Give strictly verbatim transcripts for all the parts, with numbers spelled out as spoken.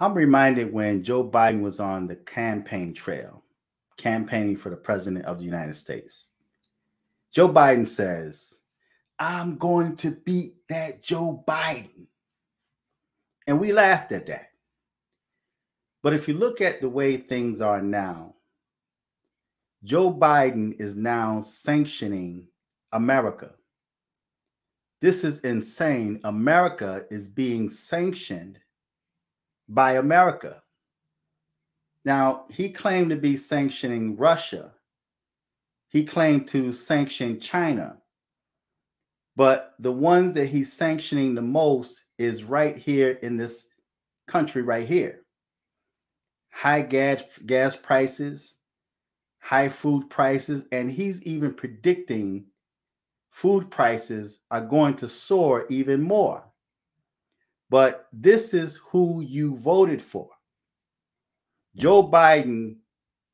I'm reminded when Joe Biden was on the campaign trail, campaigning for the president of the United States. Joe Biden says, I'm going to beat that Joe Biden. And we laughed at that. But if you look at the way things are now, Joe Biden is now sanctioning America. This is insane. America is being sanctioned by America. Now, he claimed to be sanctioning Russia. He claimed to sanction China. But the ones that he's sanctioning the most is right here in this country right here. High gas, gas prices, high food prices, and he's even predicting food prices are going to soar even more. But this is who you voted for. Joe Biden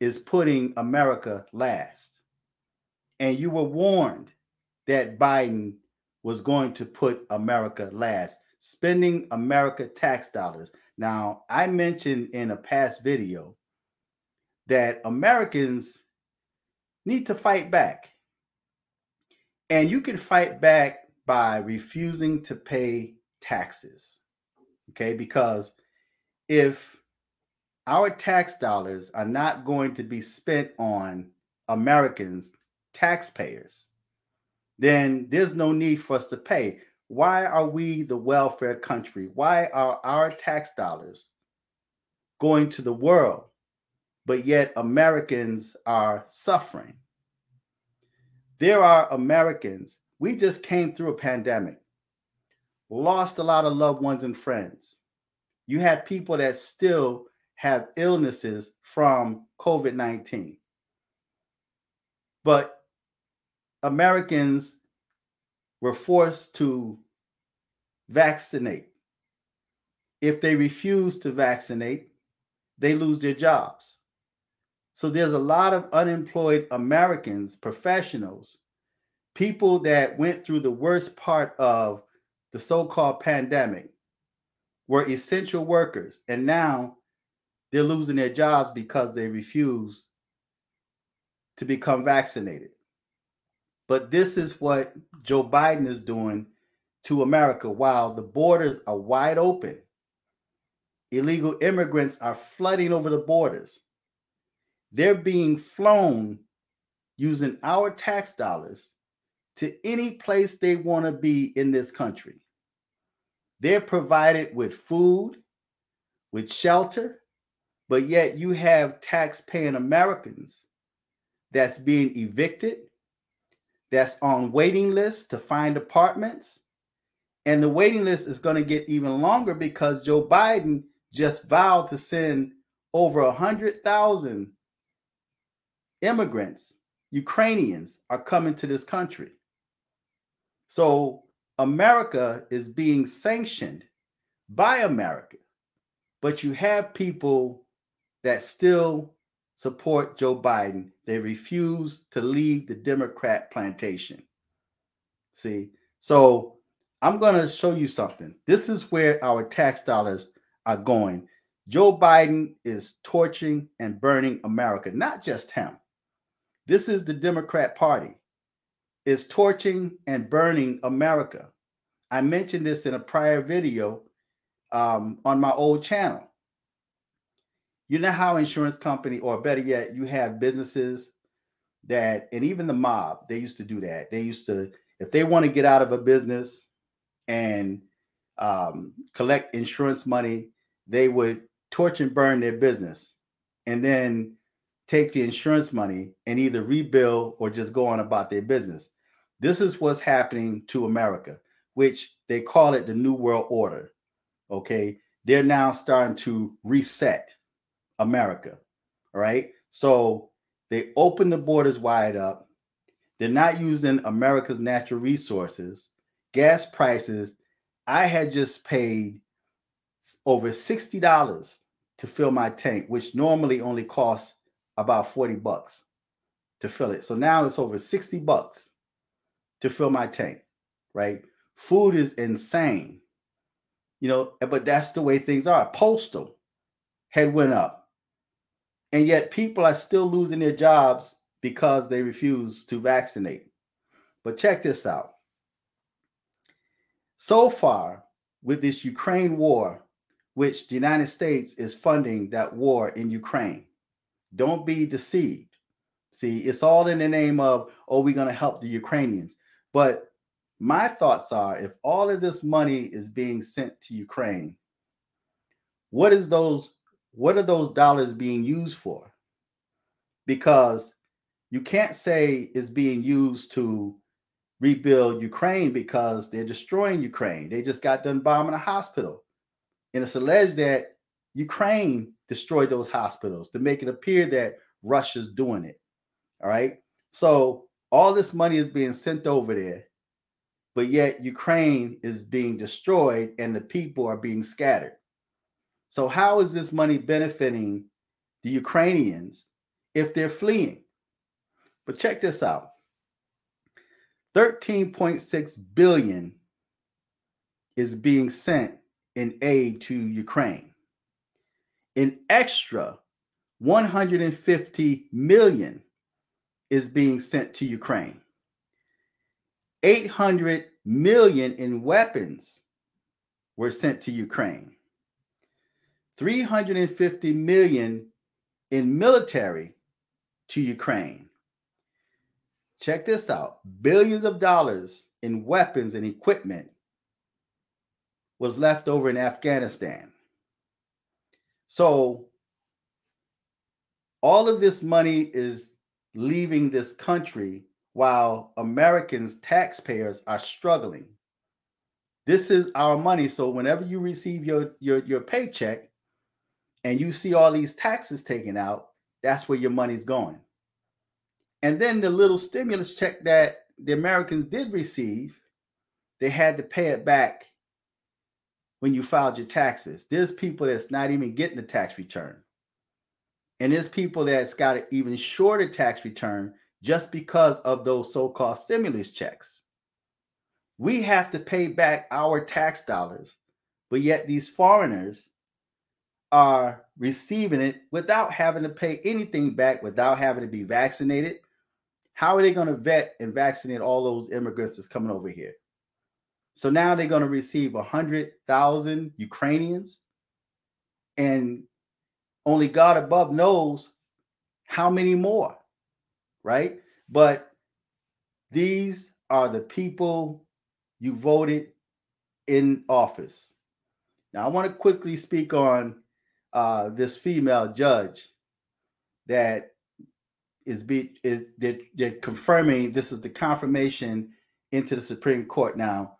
is putting America last. And you were warned that Biden was going to put America last, spending America tax dollars. Now, I mentioned in a past video that Americans need to fight back. And you can fight back by refusing to pay taxes. Okay, because if our tax dollars are not going to be spent on Americans, taxpayers, then there's no need for us to pay. Why are we the welfare country? Why are our tax dollars going to the world, but yet Americans are suffering? There are Americans. We just came through a pandemic, lost a lot of loved ones and friends. You have people that still have illnesses from COVID nineteen. But Americans were forced to vaccinate. If they refuse to vaccinate, they lose their jobs. So there's a lot of unemployed Americans, professionals, people that went through the worst part of the so-called pandemic, were essential workers, and now they're losing their jobs because they refuse to become vaccinated. But this is what Joe Biden is doing to America. While the borders are wide open, illegal immigrants are flooding over the borders. They're being flown using our tax dollars to any place they want to be in this country. They're provided with food, with shelter, but yet you have tax-paying Americans that's being evicted, that's on waiting lists to find apartments, and the waiting list is going to get even longer because Joe Biden just vowed to send over one hundred thousand immigrants. Ukrainians are coming to this country. So America is being sanctioned by America, but you have people that still support Joe Biden. They refuse to leave the Democrat plantation. See, so I'm going to show you something. This is where our tax dollars are going. Joe Biden is torching and burning America, not just him. This is the Democrat Party. Is torching and burning America. I mentioned this in a prior video um, on my old channel. You know how insurance company, or better yet, you have businesses that, and even the mob, they used to do that. They used to, if they want to get out of a business and um, collect insurance money, they would torch and burn their business and then take the insurance money and either rebuild or just go on about their business. This is what's happening to America, which they call it the New World Order. Okay, they're now starting to reset America. All right, so they open the borders wide up. They're not using America's natural resources, gas prices. I had just paid over sixty dollars to fill my tank, which normally only costs about forty bucks to fill it. So now it's over sixty bucks to fill my tank, right? Food is insane, you know, but that's the way things are. Postal, had went up. And yet people are still losing their jobs because they refuse to vaccinate. But check this out. So far, with this Ukraine war, which the United States is funding that war in Ukraine, don't be deceived. See, it's all in the name of, oh, we're going to help the Ukrainians. But my thoughts are, if all of this money is being sent to Ukraine, what is those, what are those dollars being used for? Because you can't say it's being used to rebuild Ukraine, because they're destroying Ukraine. They just got done bombing a hospital. And it's alleged that Ukraine destroyed those hospitals to make it appear that Russia's doing it. All right. So all this money is being sent over there, but yet Ukraine is being destroyed and the people are being scattered. So how is this money benefiting the Ukrainians if they're fleeing? But check this out. thirteen point six billion dollars is being sent in aid to Ukraine. An extra one hundred fifty million dollars is being sent to Ukraine. eight hundred million dollars in weapons were sent to Ukraine. three hundred fifty million dollars in military to Ukraine. Check this out. Billions of dollars in weapons and equipment was left over in Afghanistan. So all of this money is leaving this country while Americans, taxpayers, are struggling. This is our money. So whenever you receive your, your, your paycheck and you see all these taxes taken out, that's where your money's going. And then the little stimulus check that the Americans did receive, they had to pay it back when you filed your taxes. There's people that's not even getting the tax return. And there's people that's got an even shorter tax return just because of those so-called stimulus checks. We have to pay back our tax dollars, but yet these foreigners are receiving it without having to pay anything back, without having to be vaccinated. How are they going to vet and vaccinate all those immigrants that's coming over here? So now they're going to receive one hundred thousand Ukrainians, and only God above knows how many more, right? But these are the people you voted in office. Now, I want to quickly speak on uh, this female judge that is, be, is they're, they're confirming, this is the confirmation into the Supreme Court now.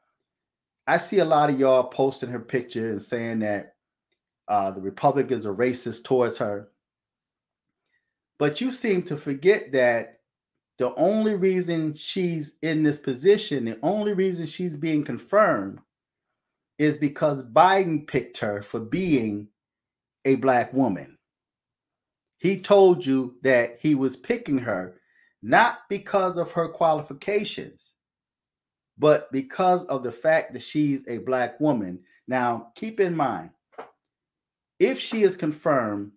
I see a lot of y'all posting her picture and saying that uh, the Republicans are racist towards her. But you seem to forget that the only reason she's in this position, the only reason she's being confirmed, is because Biden picked her for being a black woman. He told you that he was picking her not because of her qualifications, but because of the fact that she's a black woman. Now, keep in mind, if she is confirmed,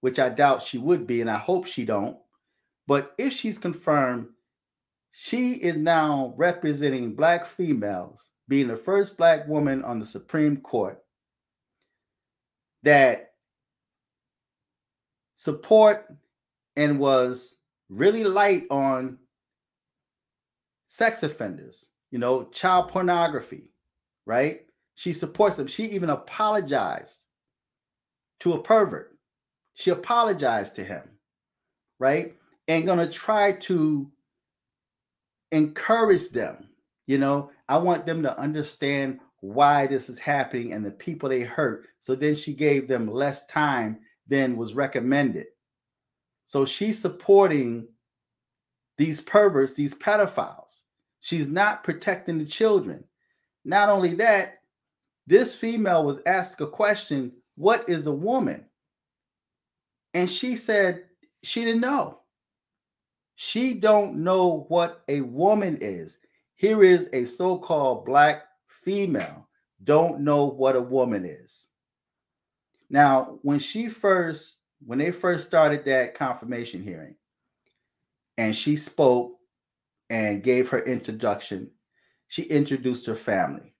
which I doubt she would be, and I hope she don't, but if she's confirmed, she is now representing black females, being the first black woman on the Supreme Court that support and was really light on sex offenders, you know, child pornography, right? She supports them. She even apologized to a pervert. She apologized to him, right? And gonna try to encourage them. You know, I want them to understand why this is happening and the people they hurt. So then she gave them less time than was recommended. So she's supporting these perverts, these pedophiles. She's not protecting the children. Not only that, this female was asked a question, what is a woman? And she said she didn't know. She don't know what a woman is. Here is a so-called black female, don't know what a woman is. Now, when she first, when they first started that confirmation hearing, and she spoke and gave her introduction, she introduced her family.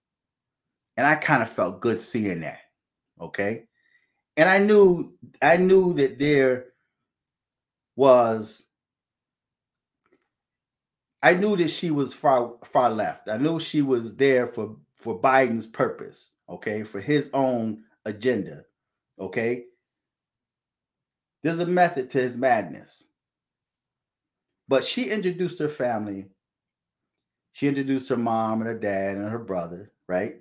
And I kind of felt good seeing that. Okay. And I knew, I knew that there was, I knew that she was far, far left. I knew she was there for, for Biden's purpose. Okay. For his own agenda. Okay. There's a method to his madness. But she introduced her family. She introduced her mom and her dad and her brother, right?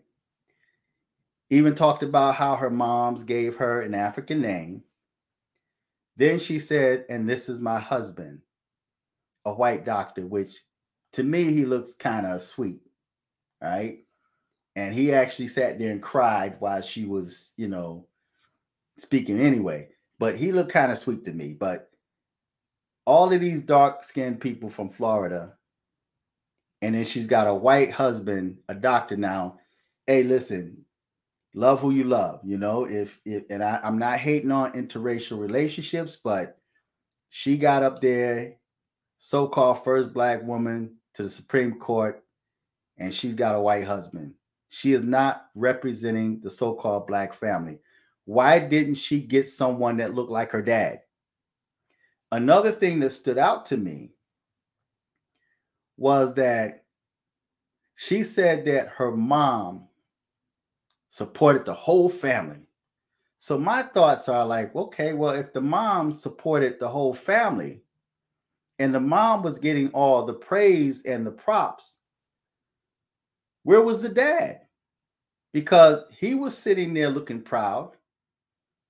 Even talked about how her moms gave her an African name. Then she said, and this is my husband, a white doctor, which to me, he looks kind of sweet, right? And he actually sat there and cried while she was, you know, speaking anyway. But he looked kind of sweet to me. But all of these dark-skinned people from Florida, and then she's got a white husband, a doctor now. Hey, listen. Love who you love, you know, if, if and I, I'm not hating on interracial relationships, but she got up there, so-called first black woman to the Supreme Court, and she's got a white husband. She is not representing the so-called black family. Why didn't she get someone that looked like her dad? Another thing that stood out to me was that she said that her mom supported the whole family. So my thoughts are like, okay, well, if the mom supported the whole family and the mom was getting all the praise and the props, where was the dad? Because he was sitting there looking proud,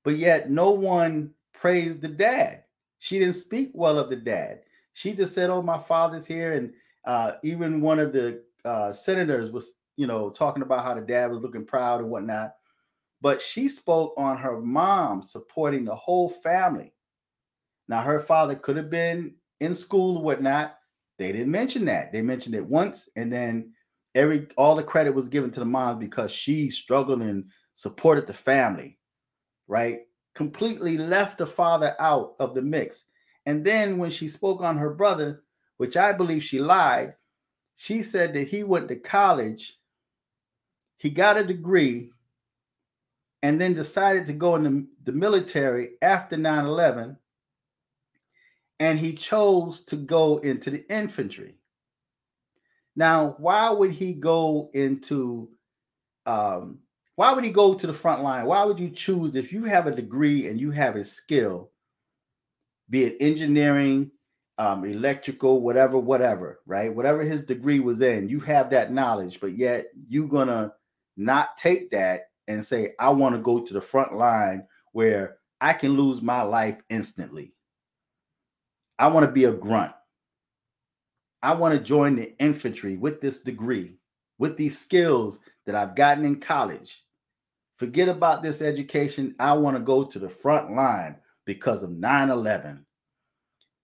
but yet no one praised the dad. She didn't speak well of the dad. She just said, oh, my father's here. And uh, even one of the uh, senators was, you know, talking about how the dad was looking proud and whatnot. But she spoke on her mom supporting the whole family. Now, her father could have been in school or whatnot. They didn't mention that. They mentioned it once. And then every all the credit was given to the mom because she struggled and supported the family, right? Completely left the father out of the mix. And then when she spoke on her brother, which I believe she lied, she said that he went to college. He got a degree and then decided to go in the, the military after nine eleven. And he chose to go into the infantry. Now, why would he go into, um, why would he go to the front line? Why would you choose, if you have a degree and you have a skill, be it engineering, um, electrical, whatever, whatever, right? Whatever his degree was in, you have that knowledge, but yet you're going to not take that and say, I want to go to the front line where I can lose my life instantly. I want to be a grunt. I want to join the infantry with this degree, with these skills that I've gotten in college. Forget about this education. I want to go to the front line because of nine eleven.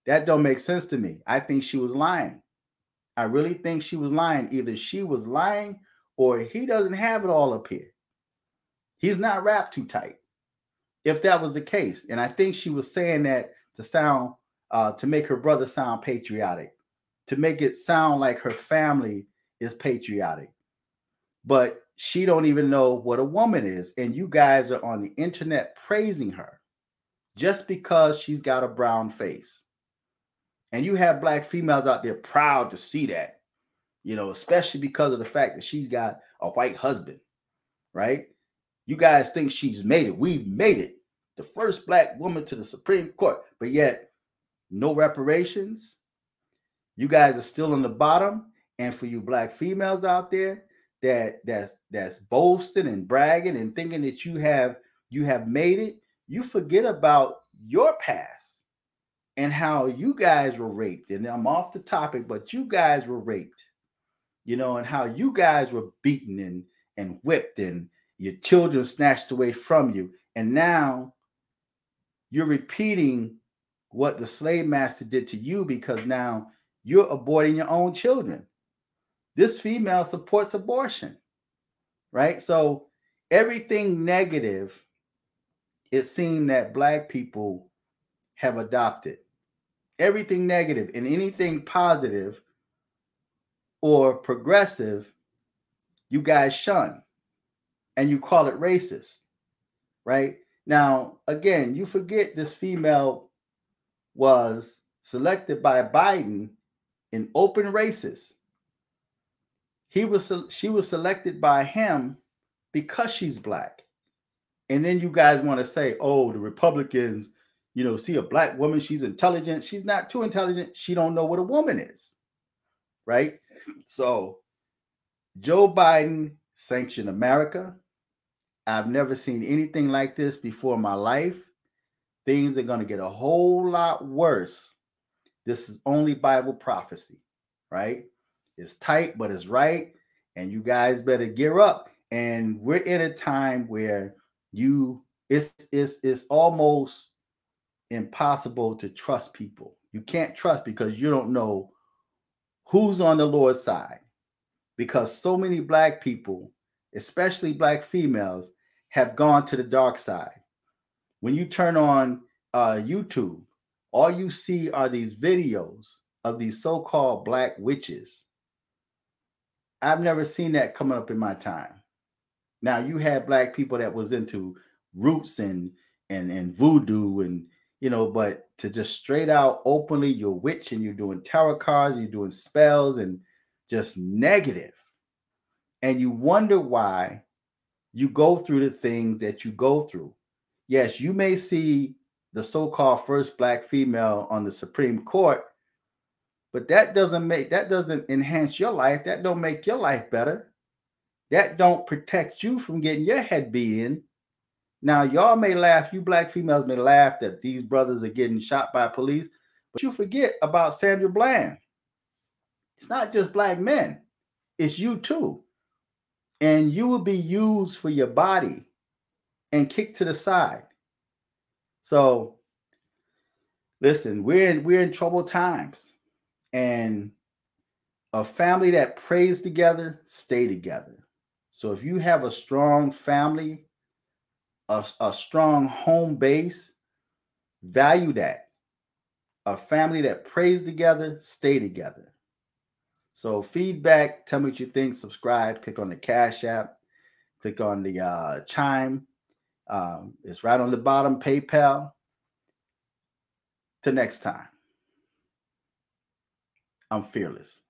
That don't make sense to me. I think she was lying. I really think she was lying. Either she was lying or he doesn't have it all up here. He's not wrapped too tight, if that was the case. And I think she was saying that to sound, uh, to make her brother sound patriotic, to make it sound like her family is patriotic. But she don't even know what a woman is. And you guys are on the internet praising her just because she's got a brown face. And you have black females out there proud to see that, you know, especially because of the fact that she's got a white husband, right? You guys think she's made it. We've made it. The first black woman to the Supreme Court, but yet no reparations. You guys are still on the bottom. And for you black females out there that that's that's boasting and bragging and thinking that you have you have made it, you forget about your past. And how you guys were raped. And I'm off the topic, but you guys were raped, you know, and how you guys were beaten and, and whipped and your children snatched away from you. And now you're repeating what the slave master did to you because now you're aborting your own children. This female supports abortion, right? So everything negative it seemed that black people have adopted everything negative, and anything positive or progressive, you guys shun and you call it racist, right? Now, again, you forget this female was selected by Biden, an open racist. He was, she was selected by him because she's black. And then you guys want to say, oh, the Republicans, you know, see a black woman, she's intelligent. She's not too intelligent. She don't know what a woman is, right? So Joe Biden sanctioned America. I've never seen anything like this before in my life. Things are going to get a whole lot worse. This is only Bible prophecy, right? It's tight, but it's right. And you guys better gear up. And we're in a time where you, it's, it's, it's almost impossible to trust people. You can't trust because you don't know who's on the Lord's side. Because so many black people, especially black females, have gone to the dark side. When you turn on uh, YouTube, all you see are these videos of these so-called black witches. I've never seen that coming up in my time. Now, you had black people that was into roots and and and voodoo and, you know, but to just straight out openly, you're witch and you're doing tarot cards, you're doing spells and just negative. And you wonder why you go through the things that you go through. Yes, you may see the so-called first black female on the Supreme Court, but that doesn't make, that doesn't enhance your life. That don't make your life better. That don't protect you from getting your head beat in. Now, y'all may laugh, you black females may laugh that these brothers are getting shot by police, but you forget about Sandra Bland. It's not just black men. It's you too. And you will be used for your body and kicked to the side. So listen, we're in, we're in troubled times. And a family that prays together, stay together. So if you have a strong family, a, a strong home base, value that. A family that prays together, stay together. So feedback, tell me what you think, subscribe, click on the Cash App, click on the uh, chime. Um, it's right on the bottom, PayPal. Till next time. I'm fearless.